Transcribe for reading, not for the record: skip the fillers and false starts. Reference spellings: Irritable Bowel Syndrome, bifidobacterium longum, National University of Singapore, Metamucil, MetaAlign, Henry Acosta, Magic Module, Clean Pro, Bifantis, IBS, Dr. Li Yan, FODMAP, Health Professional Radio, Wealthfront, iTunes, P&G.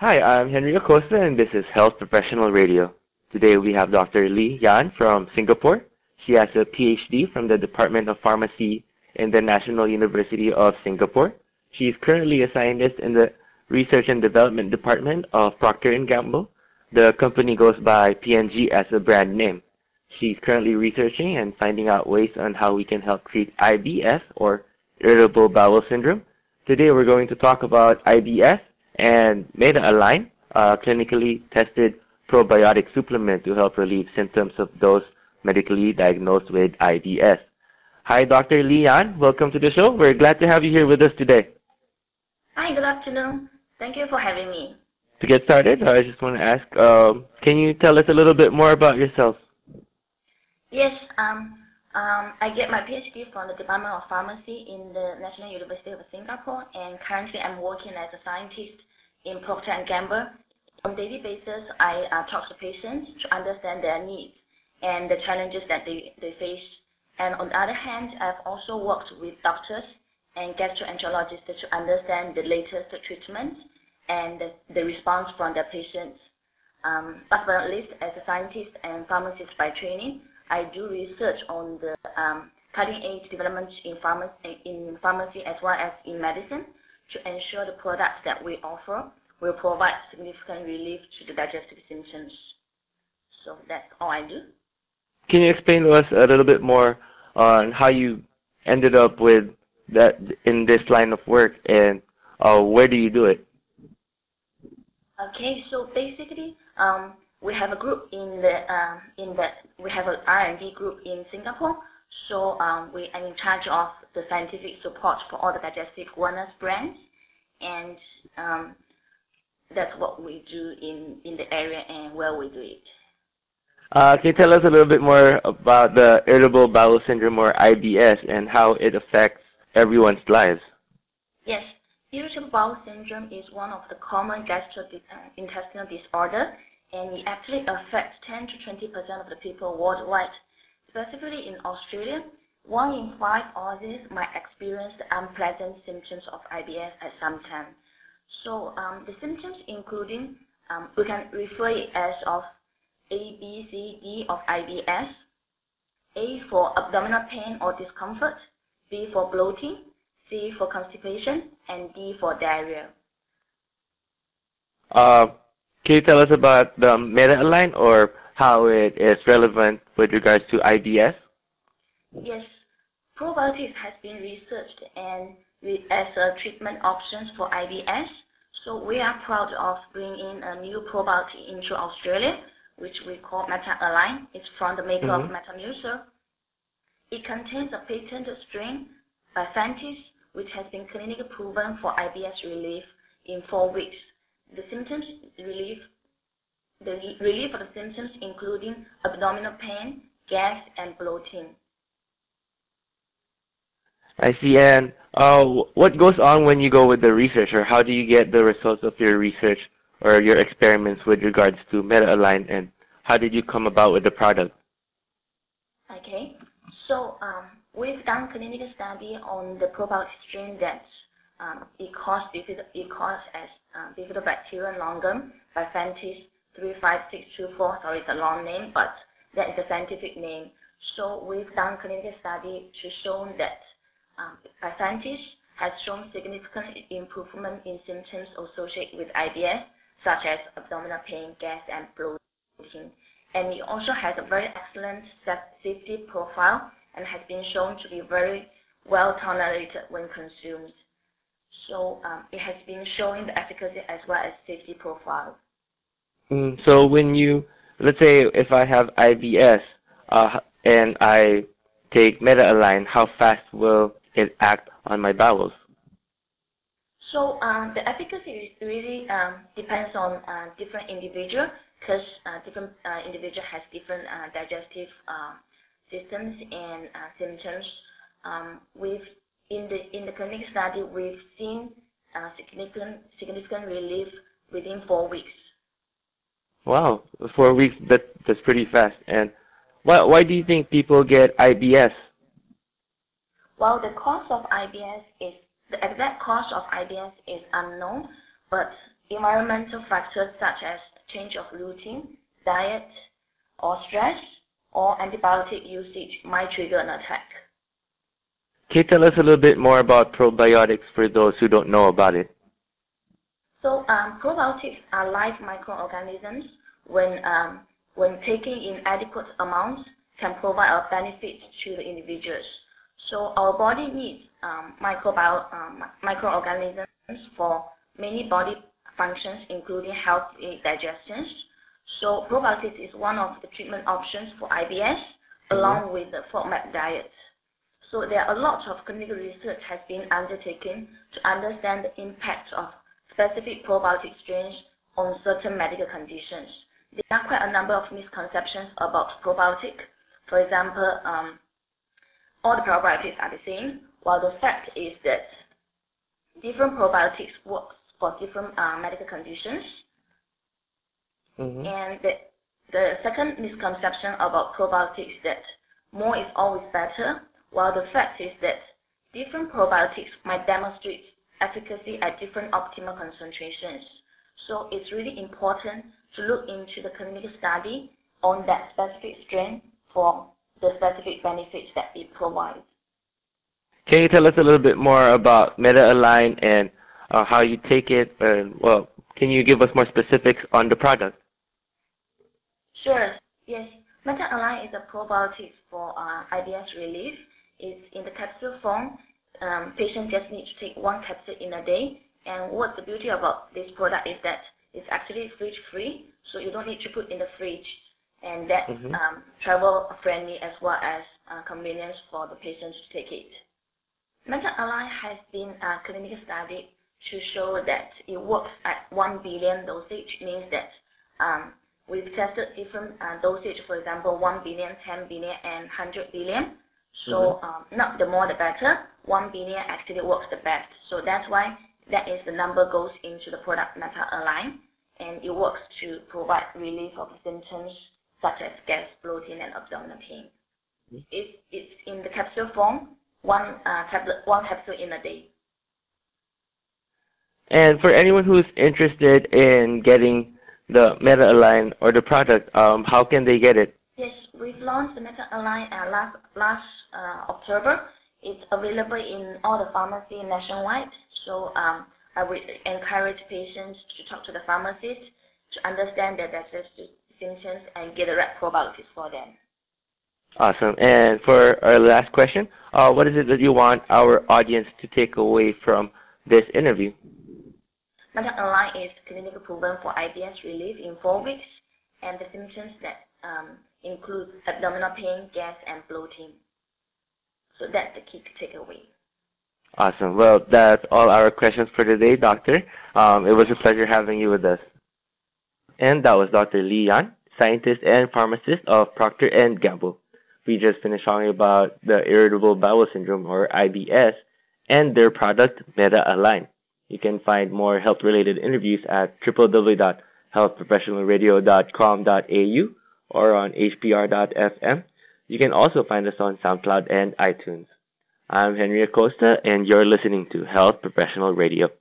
Hi, I'm Henry Acosta, and this is Health Professional Radio. Today we have Dr. Li Yan from Singapore. She has a PhD from the Department of Pharmacy in the National University of Singapore. She is currently a scientist in the Research and Development Department of Procter & Gamble. The company goes by P&G as a brand name. She's currently researching and finding out ways on how we can help treat IBS, or Irritable Bowel Syndrome. Today we're going to talk about IBS and MetaAlign, a clinically tested probiotic supplement to help relieve symptoms of those medically diagnosed with IBS. Hi, Dr. Li Yan. Welcome to the show. We're glad to have you here with us today. Hi, good afternoon. Thank you for having me. To get started, I just want to ask, can you tell us a little bit more about yourself? Yes, I get my PhD from the Department of Pharmacy in the National University of Singapore, and currently I'm working as a scientist in Procter & Gamble. On a daily basis, I talk to patients to understand their needs and the challenges that they face. And on the other hand, I've also worked with doctors and gastroenterologists to understand the latest treatments and the response from their patients. Last but not least, as a scientist and pharmacist by training, I do research on the cutting-edge developments in pharmacy as well as in medicine to ensure the products that we offer will provide significant relief to the digestive symptoms. So that's all I do. Can you explain to us a little bit more on how you ended up with that in this line of work, and where do you do it? Okay, so basically, we have a group we have an R&D group in Singapore. So we are in charge of the scientific support for all the digestive wellness brands, and that's what we do in the area and where we do it. Can you tell us a little bit more about the Irritable Bowel Syndrome, or IBS, and how it affects everyone's lives? Yes. Irritable Bowel Syndrome is one of the common gastrointestinal disorders, and it actually affects 10 to 20% of the people worldwide. Specifically in Australia, 1 in 5 Aussies might experience the unpleasant symptoms of IBS at some time. So the symptoms including, we can refer it as of A, B, C, D of IBS. A for abdominal pain or discomfort, B for bloating, C for constipation, and D for diarrhea. Can you tell us about the MetaAlign, or how it is relevant with regards to IBS? Yes. Probiotics has been researched and as a treatment option for IBS. So we are proud of bringing a new probiotic into Australia, which we call MetaAlign. It's from the maker of Metamucil. It contains a patented strain, Bifantis, which has been clinically proven for IBS relief in 4 weeks. The relief of the symptoms including abdominal pain, gas, and bloating. I see. And what goes on when you go with the research, or how do you get the results of your research or your experiments with regards to MetaAlign, and how did you come about with the product? Okay. So we've done clinical study on the probiotic strain that it caused as bifidobacterium longum, Bifantis 35624. Sorry, it's a long name, but that is the scientific name. So we've done clinical study to show that Bifantis has shown significant improvement in symptoms associated with IBS, such as abdominal pain, gas, and bloating. And it also has a very excellent safety profile and has been shown to be very well tolerated when consumed. So it has been showing the efficacy as well as safety profile. So when you, let's say if I have IBS and I take MetaAlign, how fast will it act on my bowels? So the efficacy really depends on different individual, because different individual has different digestive systems and symptoms. In the clinical study, we've seen significant relief within 4 weeks. Wow, 4 weeks, that's pretty fast. And why do you think people get IBS? Well, the exact cause of IBS is unknown, but environmental factors such as change of routine, diet, or stress, or antibiotic usage might trigger an attack. Can you tell us a little bit more about probiotics for those who don't know about it? So probiotics are live microorganisms when taken in adequate amounts can provide a benefit to the individuals. So our body needs microorganisms for many body functions, including healthy digestion. So probiotics is one of the treatment options for IBS, along with the FODMAP diet. So there are a lot of clinical research has been undertaken to understand the impact of specific probiotic strains on certain medical conditions. There are quite a number of misconceptions about probiotic. For example, all the probiotics are the same, while the fact is that different probiotics work for different medical conditions. Mm-hmm. And the second misconception about probiotics is that more is always better, while the fact is that different probiotics might demonstrate efficacy at different optimal concentrations. So it's really important to look into the clinical study on that specific strain for the specific benefits that it provides. Can you tell us a little bit more about MetaAlign and how you take it? And, well, can you give us more specifics on the product? Sure, yes. MetaAlign is a probiotic for IBS relief. It's in the capsule form. Patient just needs to take one capsule in a day. And what's the beauty about this product is that it's actually fridge-free, so you don't need to put in the fridge. And that's travel-friendly as well as convenience for the patients to take it. MetaAlign has been clinically studied to show that it works at 1 billion dosage, means that we've tested different dosage, for example, 1 billion, 10 billion, and 100 billion. So not the more the better, 1 billion actually works the best. So that's why that is the number goes into the product MetaAlign, and it works to provide relief of symptoms such as gas, bloating, and abdominal pain. It's in the capsule form, one capsule in a day. And for anyone who's interested in getting the MetaAlign or the product, how can they get it? Yes, we've launched the MetaAlign last October. It's available in all the pharmacies nationwide. So I would encourage patients to talk to the pharmacist to understand their digestive symptoms and get the right probiotics for them. Awesome. And for our last question, what is it that you want our audience to take away from this interview? MetaAlign is clinically proven for IBS relief in 4 weeks, and the symptoms that include abdominal pain, gas, and bloating. So that's the key takeaway. Awesome. Well, that's all our questions for today, Doctor. It was a pleasure having you with us. And that was Dr. Li Yan, scientist and pharmacist of Procter & Gamble. We just finished talking about the Irritable Bowel Syndrome, or IBS, and their product, MetaAlign. You can find more health-related interviews at www.healthprofessionalradio.com.au or on hpr.fm. You can also find us on SoundCloud and iTunes. I'm Henry Acosta, and you're listening to Health Professional Radio.